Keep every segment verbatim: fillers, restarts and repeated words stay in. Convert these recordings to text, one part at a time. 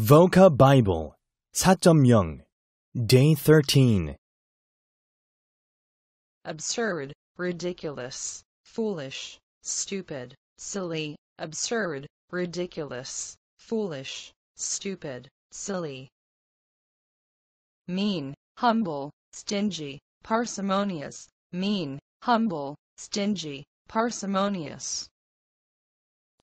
보카바이블 four point zero Day thirteen Absurd, ridiculous, foolish, stupid, silly, absurd, ridiculous, foolish, stupid, silly. Mean, humble, stingy, parsimonious, mean, humble, stingy, parsimonious.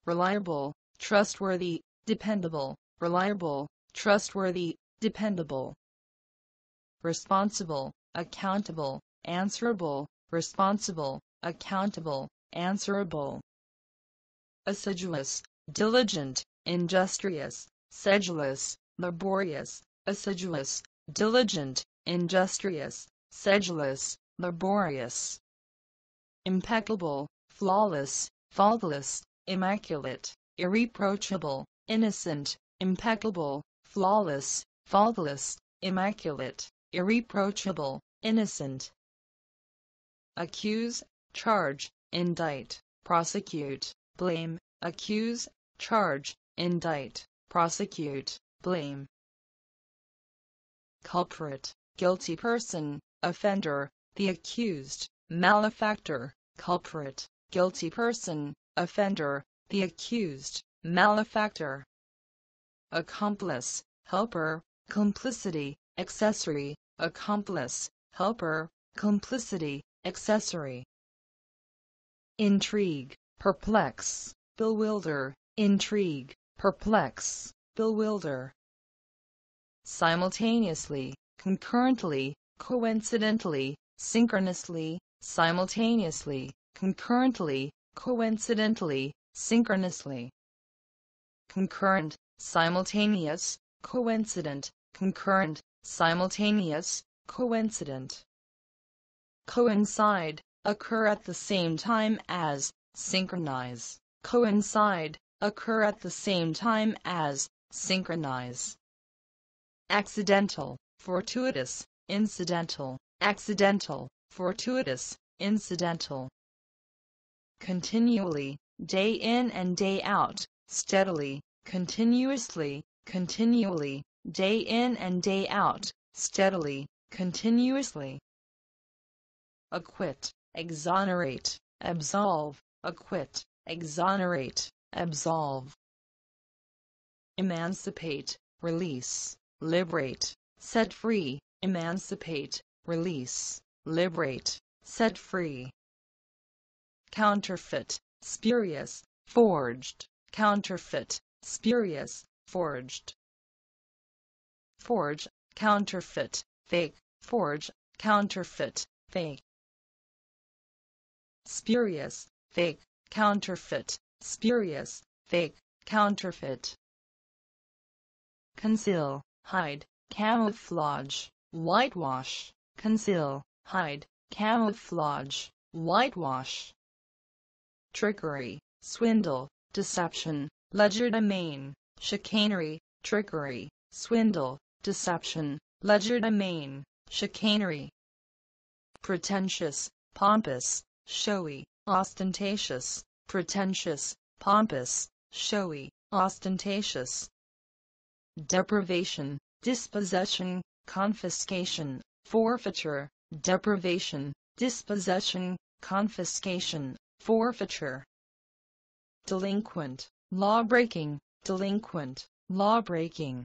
Reliable, trustworthy, dependable. Reliable, trustworthy, dependable. Responsible, accountable, answerable, responsible, accountable, answerable. Assiduous, diligent, industrious, sedulous, laborious, assiduous, diligent, industrious, sedulous, laborious. Impeccable, flawless, faultless, immaculate, irreproachable, innocent, impeccable, flawless, faultless, immaculate, irreproachable, innocent. Accuse, charge, indict, prosecute, blame, accuse, charge, indict, prosecute, blame. Culprit, guilty person, offender, the accused, malefactor, culprit, guilty person, offender, the accused, malefactor. Accomplice, helper, complicity, accessory, accomplice, helper, complicity, accessory. Intrigue, perplex, bewilder, intrigue, perplex, bewilder. Simultaneously, concurrently, coincidentally, synchronously, simultaneously, concurrently, coincidentally, synchronously. Concurrent, simultaneous, coincident, concurrent, simultaneous, coincident. Coincide, occur at the same time as, synchronize, coincide, occur at the same time as, synchronize. Accidental, fortuitous, incidental, accidental, fortuitous, incidental. Continually, day in and day out, steadily, continuously, continually, day in and day out, steadily, continuously. Acquit, exonerate, absolve, acquit, exonerate, absolve. Emancipate, release, liberate, set free, emancipate, release, liberate, set free. Counterfeit, spurious, forged, counterfeit, spurious, forged. Forge, counterfeit, fake, forge, counterfeit, fake. Spurious, fake, counterfeit, spurious, fake, counterfeit. Conceal, hide, camouflage, whitewash, conceal, hide, camouflage, whitewash. Trickery, swindle, deception. Legerdemain, chicanery, trickery, swindle, deception, legerdemain, chicanery. Pretentious, pompous, showy, ostentatious, pretentious, pompous, showy, ostentatious. Deprivation, dispossession, confiscation, forfeiture, deprivation, dispossession, confiscation, forfeiture. Delinquent, law-breaking, delinquent, law-breaking.